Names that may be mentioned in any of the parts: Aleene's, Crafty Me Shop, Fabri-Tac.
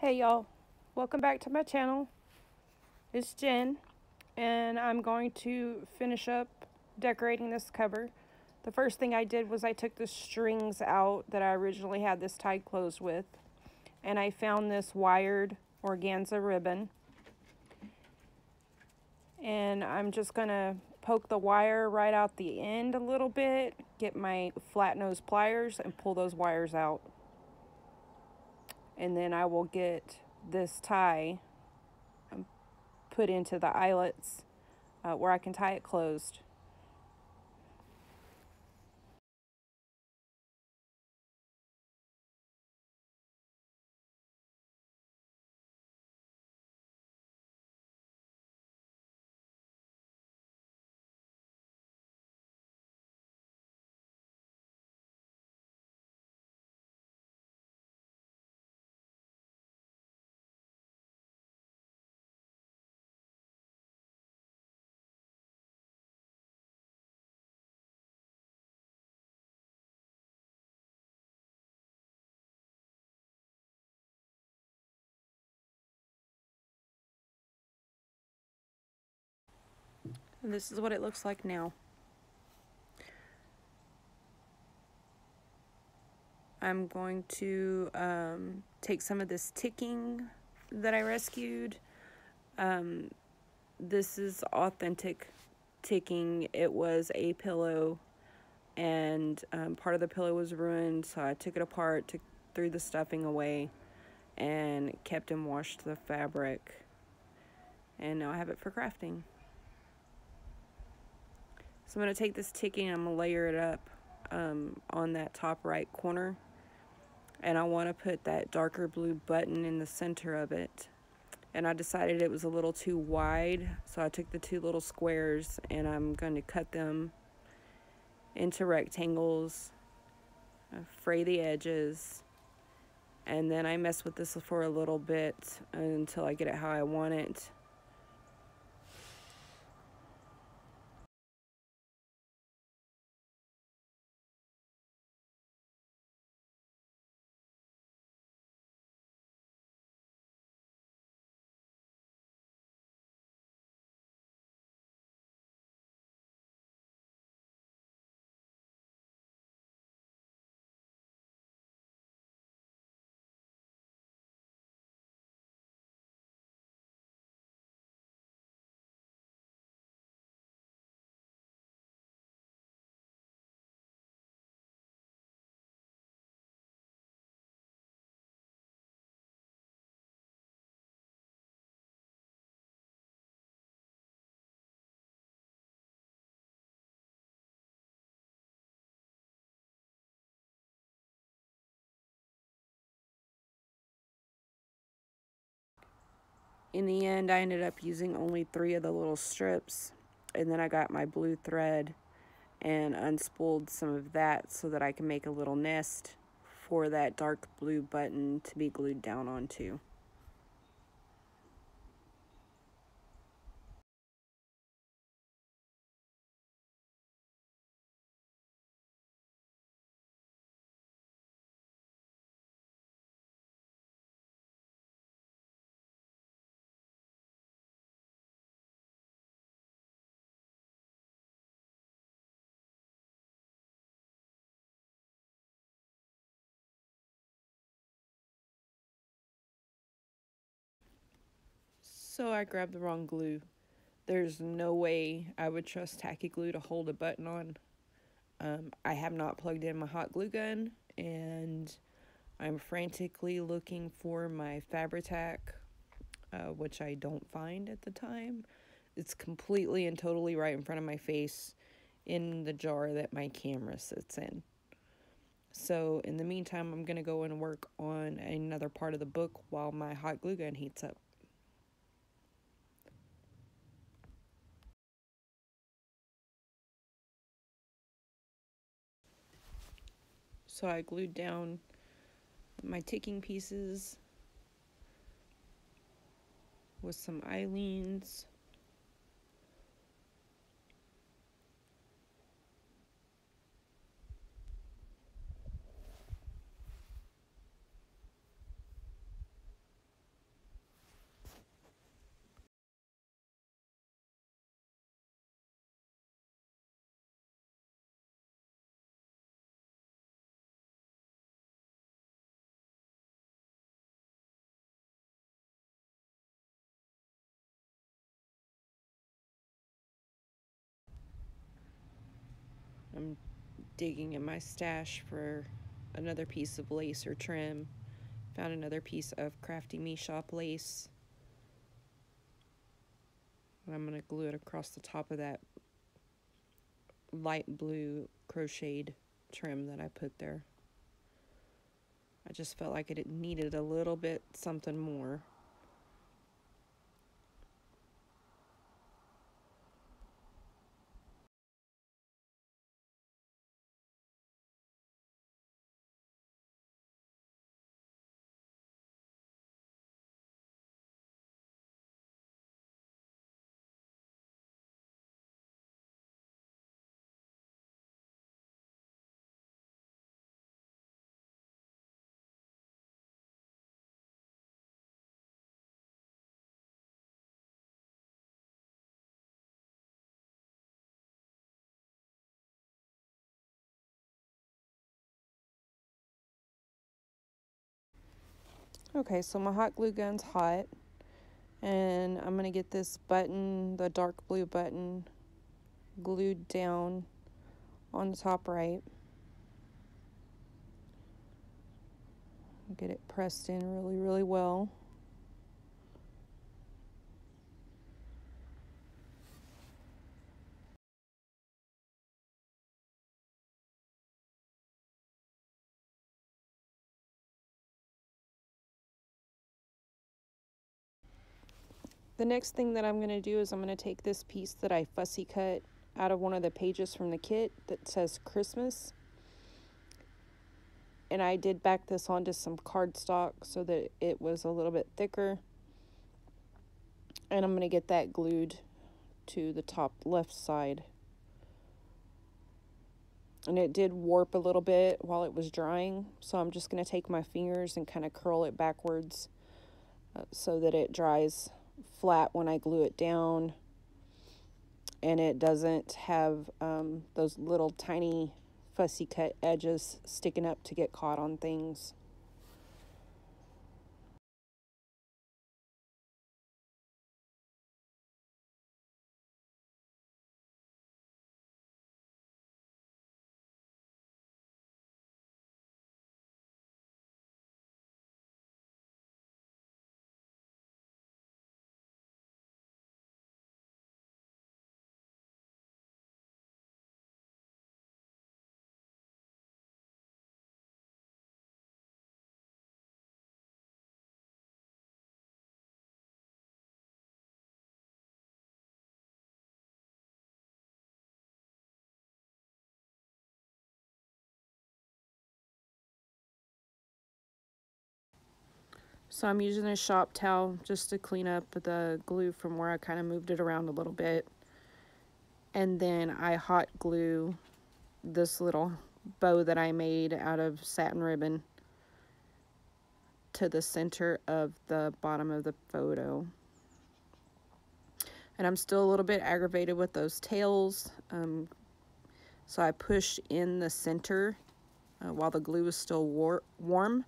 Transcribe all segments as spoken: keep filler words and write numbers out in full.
Hey y'all, welcome back to my channel. It's Jen and I'm going to finish up decorating this cover. The first thing I did was I took the strings out that I originally had this tied closed with, and I found this wired organza ribbon, and I'm just gonna poke the wire right out the end a little bit, get my flat nose pliers and pull those wires out. And then I will get this tie put into the eyelets uh, where I can tie it closed. And this is what it looks like now. I'm going to um, take some of this ticking that I rescued. Um, this is authentic ticking. It was a pillow and um, part of the pillow was ruined, so I took it apart, took, threw the stuffing away, and kept and washed the fabric. And now I have it for crafting. So I'm going to take this ticking and I'm going to layer it up um, on that top right corner. And I want to put that darker blue button in the center of it. And I decided it was a little too wide, so I took the two little squares and I'm going to cut them into rectangles, fray the edges, and then I mess with this for a little bit until I get it how I want it. In the end, I ended up using only three of the little strips, and then I got my blue thread and unspooled some of that so that I can make a little nest for that dark blue button to be glued down onto. So I grabbed the wrong glue. There's no way I would trust tacky glue to hold a button on. Um, I have not plugged in my hot glue gun, and I'm frantically looking for my Fabri-Tac, uh, which I don't find at the time. It's completely and totally right in front of my face in the jar that my camera sits in. So in the meantime, I'm going to go and work on another part of the book while my hot glue gun heats up. So I glued down my ticking pieces with some Aleene's. I'm digging in my stash for another piece of lace or trim. Found another piece of Crafty Me Shop lace. And I'm going to glue it across the top of that light blue crocheted trim that I put there. I just felt like it needed a little bit something more. Okay, so my hot glue gun's hot, and I'm going to get this button, the dark blue button, glued down on the top right. Get it pressed in really, really well. The next thing that I'm going to do is I'm going to take this piece that I fussy cut out of one of the pages from the kit that says Christmas. And I did back this onto some cardstock so that it was a little bit thicker. And I'm going to get that glued to the top left side. And it did warp a little bit while it was drying. So I'm just going to take my fingers and kind of curl it backwards uh, so that it dries flat when I glue it down, and it doesn't have um, those little tiny fussy cut edges sticking up to get caught on things. So I'm using a shop towel just to clean up the glue from where I kind of moved it around a little bit. And then I hot glue this little bow that I made out of satin ribbon to the center of the bottom of the photo. And I'm still a little bit aggravated with those tails. Um, so I pushed in the center uh, while the glue was still war warm.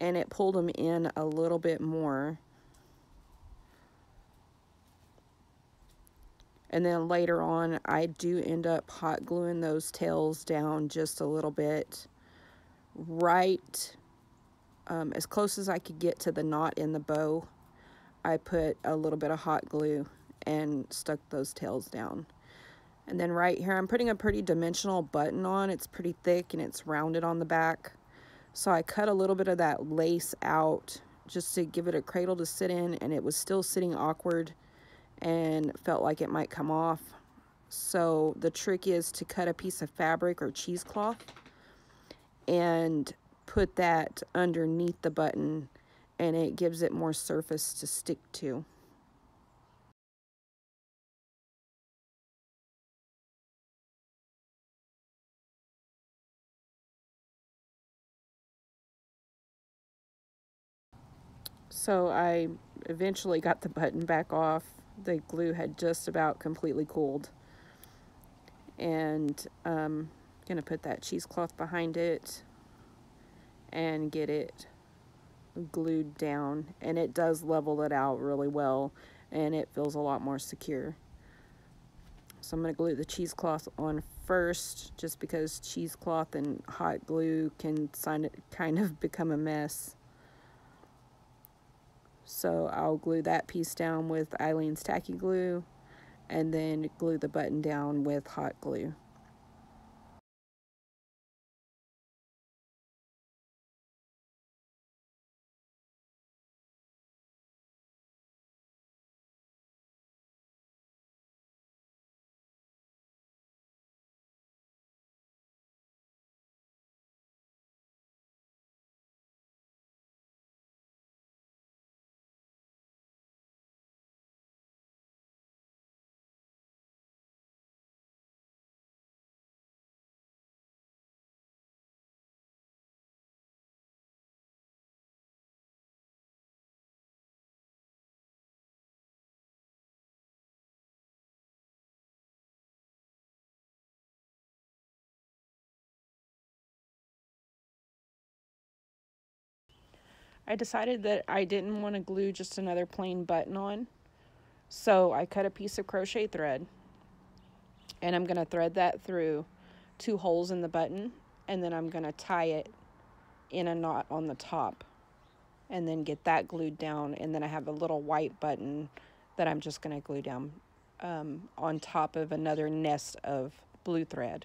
And it pulled them in a little bit more. And then later on, I do end up hot gluing those tails down just a little bit. Right um, as close as I could get to the knot in the bow, I put a little bit of hot glue and stuck those tails down. And then right here, I'm putting a pretty dimensional button on. It's pretty thick and it's rounded on the back. So I cut a little bit of that lace out just to give it a cradle to sit in, and it was still sitting awkward and felt like it might come off. So the trick is to cut a piece of fabric or cheesecloth and put that underneath the button, and it gives it more surface to stick to. So I eventually got the button back off. The glue had just about completely cooled. And I'm um, going to put that cheesecloth behind it and get it glued down. And it does level it out really well, and it feels a lot more secure. So I'm going to glue the cheesecloth on first, just because cheesecloth and hot glue can kind of become a mess. So I'll glue that piece down with Aleene's tacky glue, and then glue the button down with hot glue. I decided that I didn't want to glue just another plain button on, so I cut a piece of crochet thread, and I'm going to thread that through two holes in the button, and then I'm going to tie it in a knot on the top, and then get that glued down, and then I have a little white button that I'm just going to glue down um, on top of another nest of blue thread.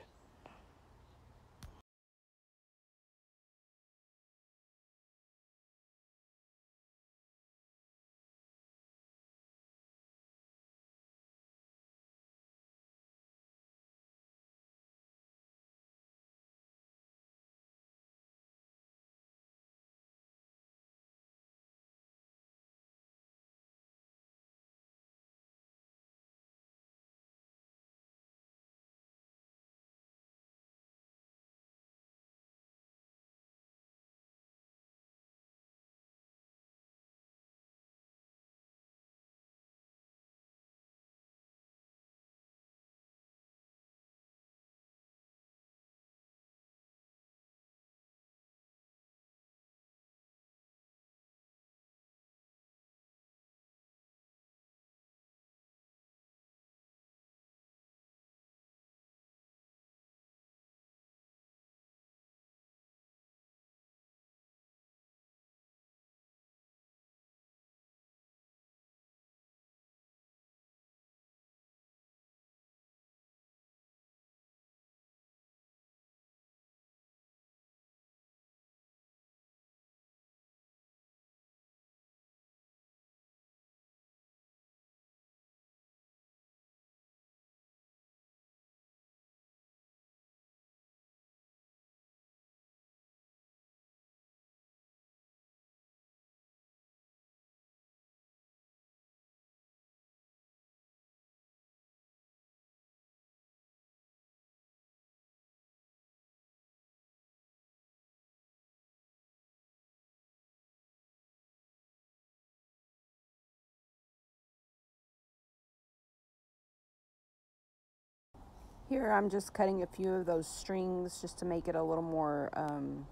Here I'm just cutting a few of those strings just to make it a little more um,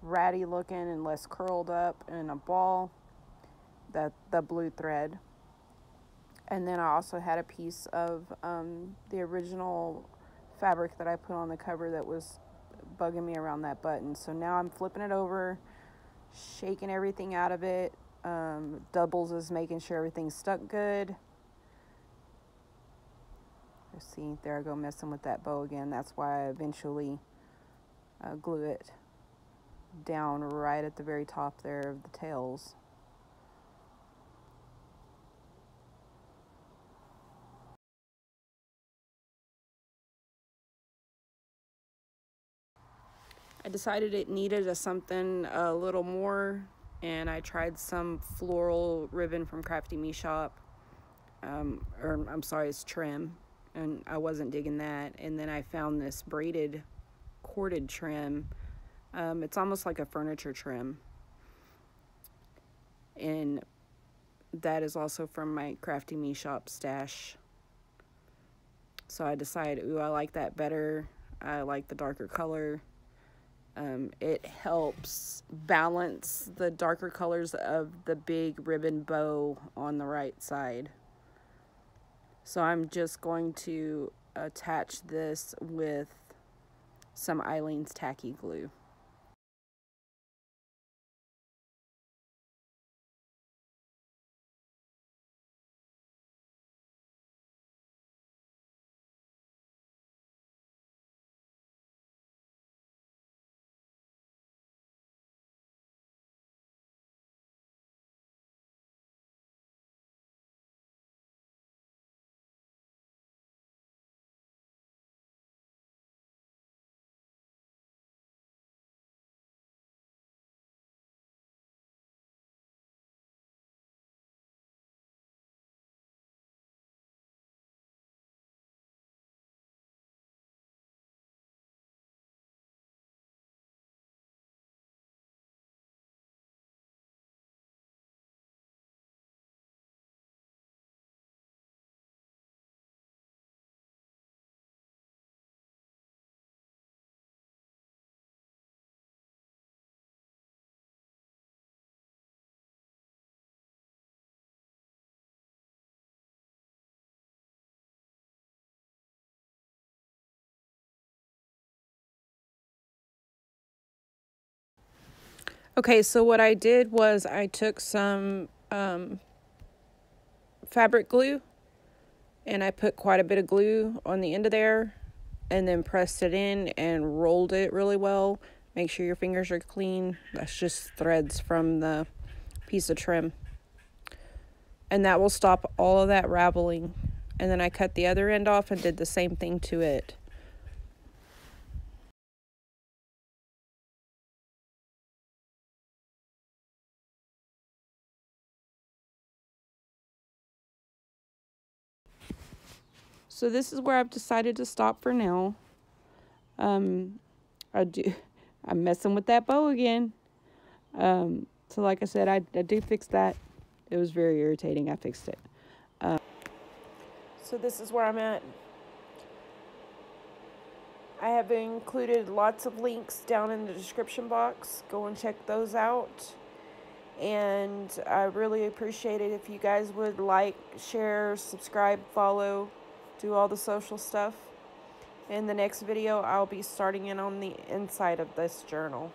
ratty looking and less curled up in a ball, that the blue thread. And then I also had a piece of um, the original fabric that I put on the cover that was bugging me around that button. So now I'm flipping it over, shaking everything out of it. Um, doubles is making sure everything's stuck good. See, there I go messing with that bow again. That's why I eventually uh, glue it down right at the very top there of the tails. I decided it needed a something a little more, and I tried some floral ribbon from Crafty Me Shop. Um, or I'm sorry, it's trim. And I wasn't digging that. And then I found this braided corded trim. Um, it's almost like a furniture trim. And that is also from my Crafty Me Shop stash. So I decided, ooh, I like that better. I like the darker color. Um, it helps balance the darker colors of the big ribbon bow on the right side. So I'm just going to attach this with some Aleene's tacky glue. Okay, so what I did was I took some um, fabric glue and I put quite a bit of glue on the end of there and then pressed it in and rolled it really well. Make sure your fingers are clean. That's just threads from the piece of trim. And that will stop all of that raveling. And then I cut the other end off and did the same thing to it. So this is where I've decided to stop for now. Um, I do, I'm messing with that bow again. Um, so like I said, I, I do fix that. It was very irritating. I fixed it. Um, so this is where I'm at. I have included lots of links down in the description box. Go and check those out. And I really appreciate it if you guys would like, share, subscribe, follow. Do all the social stuff. In the next video, I'll be starting in on the inside of this journal.